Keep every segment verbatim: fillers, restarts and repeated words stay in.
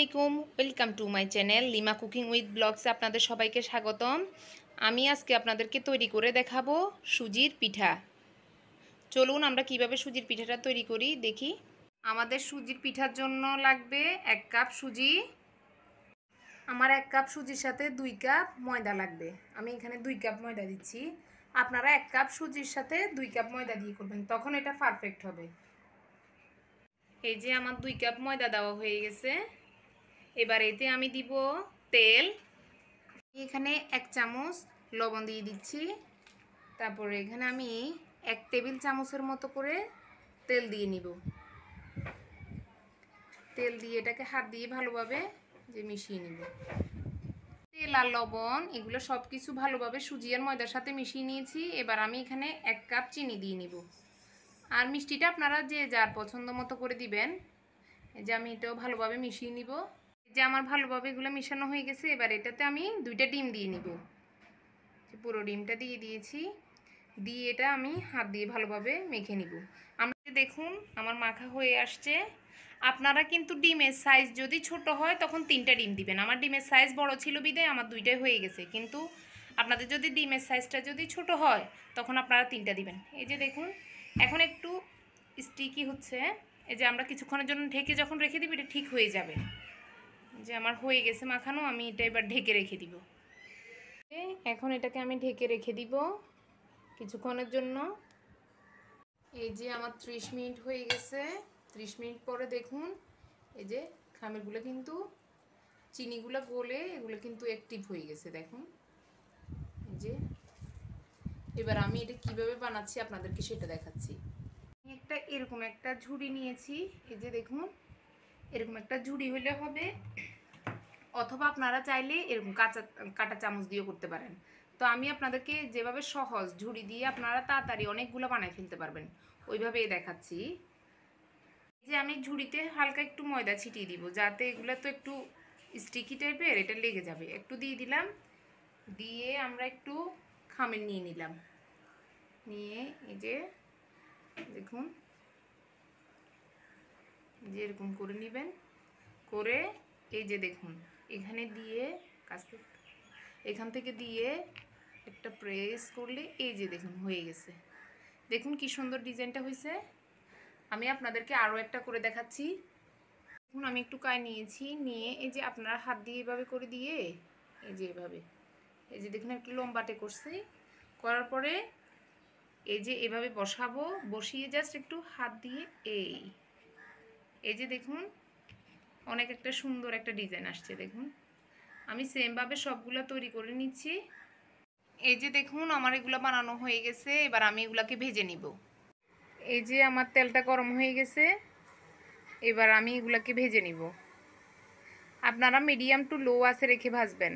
আলাইকুম welcome to my channel Lima cooking with blogs আপনাদের সবাইকে স্বাগতম। আমি আজকে আপনাদেরকে তৈরি করে দেখাবো সুজির পিঠা। চলুন আমরা কিভাবে সুজির পিঠাটা তৈরি করি দেখি। আমাদের সুজির পিঠার জন্য লাগবে এক কাপ সুজি। আমার এক কাপ সুজির সাথে দুই কাপ ময়দা লাগবে। আমি এখানে দুই কাপ ময়দা দিচ্ছি, আপনারা এক কাপ সুজির সাথে দুই কাপ ময়দা দিয়ে করবেন, তখন এটা পারফেক্ট হবে। এই যে আমার দুই কাপ ময়দা দেওয়া হয়ে গেছে। এবার এতে আমি দিব তেল। এখানে এক চামচ লবণ দিয়ে দিচ্ছি, তারপরে এখানে আমি এক টেবিল চামচের মতো করে তেল দিয়ে নিব। তেল দিয়ে এটাকে হাত দিয়ে ভালোভাবে যে মিশিয়ে নিব। তেল আর লবণ এগুলো সব কিছু ভালোভাবে সুজি আর ময়দার সাথে মিশিয়ে নিয়েছি। এবার আমি এখানে এক কাপ চিনি দিয়ে নিব, আর মিষ্টিটা আপনারা যে যার পছন্দ মতো করে দিবেন। এই যে আমি এটাও ভালোভাবে মিশিয়ে নিব। যে আমার ভালোভাবে এগুলো মিশানো হয়ে গেছে। এবার এটাতে আমি দুইটা ডিম দিয়ে নিব, পুরো ডিমটা দিয়ে দিয়েছি। দিয়ে এটা আমি হাত দিয়ে ভালোভাবে মেখে নিব। আমরা দেখুন আমার মাখা হয়ে আসছে। আপনারা কিন্তু ডিমের সাইজ যদি ছোট হয় তখন তিনটা ডিম দিবেন। আমার ডিমের সাইজ বড় ছিল বিধায় আমার দুইটাই হয়ে গেছে, কিন্তু আপনাদের যদি ডিমের সাইজটা যদি ছোট হয় তখন আপনারা তিনটা দিবেন। এই যে দেখুন এখন একটু স্টিকি হচ্ছে। এই যে আমরা কিছুক্ষণের জন্য ঢেকে যখন রেখে দিব এটা ঠিক হয়ে যাবে। যে আমার হয়ে গেছে মাখানো, আমি এটা এবার ঢেকে রেখে দিব। এখন এটাকে আমি ঢেকে রেখে দিব কিছুক্ষণের জন্য। এই যে আমার ত্রিশ মিনিট হয়ে গেছে। ত্রিশ মিনিট পরে দেখুন এই যে খামিরগুলো কিন্তু চিনিগুলো গলে এগুলো কিন্তু অ্যাক্টিভ হয়ে গেছে, দেখুন এই যে। এবার আমি এটা কিভাবে বানাচ্ছি আপনাদেরকে সেটা দেখাচ্ছি। আমি একটা এরকম একটা ঝুড়ি নিয়েছি, এই যে দেখুন এরকম একটা ঝুড়ি হলে হবে, অথবা আপনারা চাইলে এরকম কাঁচা কাঁটা চামচ দিয়েও করতে পারেন। তো আমি আপনাদেরকে যেভাবে সহজ ঝুড়ি দিয়ে আপনারা তাড়াতাড়ি অনেকগুলো বানায় ফেলতে পারবেন ওইভাবেই দেখাচ্ছি। যে আমি ঝুড়িতে হালকা একটু ময়দা ছিটিয়ে দিব, যাতে এগুলো তো একটু স্টিকি টাইপের এটা লেগে যাবে, একটু দিয়ে দিলাম। দিয়ে আমরা একটু খামির নিয়ে নিলাম, নিয়ে এই যে দেখুন যেরকম করে নেবেন, করে এই যে দেখুন এখানে দিয়ে কাছে এখান থেকে দিয়ে একটা প্রেস করলে এই যে দেখুন হয়ে গেছে। দেখুন কি সুন্দর ডিজাইনটা হয়েছে। আমি আপনাদেরকে আরও একটা করে দেখাচ্ছি। দেখুন আমি একটু কাই নিয়েছি, নিয়ে এই যে আপনারা হাত দিয়ে এভাবে করে দিয়ে এই যে এভাবে এই যে দেখুন একটু লম্বাটে করছি, করার পরে এই যে এভাবে বসাবো, বসিয়ে জাস্ট একটু হাত দিয়ে এই এই যে দেখুন অনেক একটা সুন্দর একটা ডিজাইন আসছে। দেখুন আমি সেমভাবে সবগুলো তৈরি করে নিচ্ছি। এই যে দেখুন আমার এগুলো বানানো হয়ে গেছে। এবার আমি এগুলাকে ভেজে নিব। এই যে আমার তেলটা গরম হয়ে গেছে, এবার আমি এগুলাকে ভেজে নিব। আপনারা মিডিয়াম টু লো আঁচে রেখে ভাজবেন।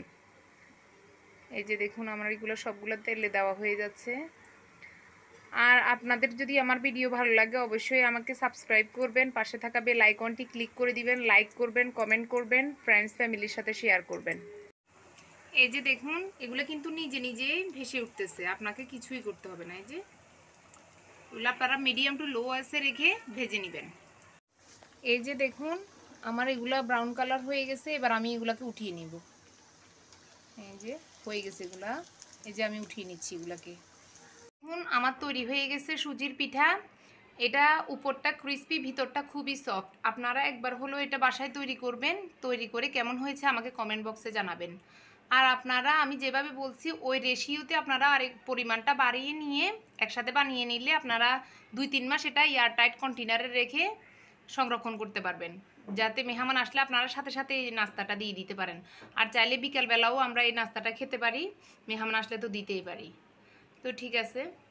এই যে দেখুন আমার এগুলো সবগুলো তেলে দেওয়া হয়ে যাচ্ছে। আর আপনাদের যদি আমার ভিডিও ভালো লাগে অবশ্যই আমাকে সাবস্ক্রাইব করবেন, পাশে থাকা বেল আইকনটি ক্লিক করে দিবেন, লাইক করবেন, কমেন্ট করবেন, ফ্রেন্ডস ফ্যামিলির সাথে শেয়ার করবেন। এই যে দেখুন এগুলো কিন্তু নিজে নিজেই ভেসে উঠতেছে, আপনাকে কিছুই করতে হবে না। এই যে এগুলো আপনারা মিডিয়াম টু লো আঁচে রেখে ভেজে নেবেন। এই যে দেখুন আমার এগুলো ব্রাউন কালার হয়ে গেছে। এবার আমি এগুলোকে উঠিয়ে নিব। এই যে হয়ে গেছে এগুলা, এই যে আমি উঠিয়ে নিচ্ছি এগুলাকে। এখন আমার তৈরি হয়ে গেছে সুজির পিঠা। এটা উপরটা ক্রিস্পি, ভিতরটা খুবই সফট। আপনারা একবার হলেও এটা বাসায় তৈরি করবেন। তৈরি করে কেমন হয়েছে আমাকে কমেন্ট বক্সে জানাবেন। আর আপনারা আমি যেভাবে বলছি ওই রেশিওতে আপনারা আরেক পরিমাণটা বাড়িয়ে নিয়ে একসাথে বানিয়ে নিলে আপনারা দুই তিন মাস এটা এয়ারটাইট কন্টেনারে রেখে সংরক্ষণ করতে পারবেন, যাতে মেহমান আসলে আপনারা সাথে সাথে এই নাস্তাটা দিয়ে দিতে পারেন। আর চাইলে বিকালবেলাও আমরা এই নাস্তাটা খেতে পারি, মেহমান আসলে তো দিতেই পারি। তো ঠিক আছে।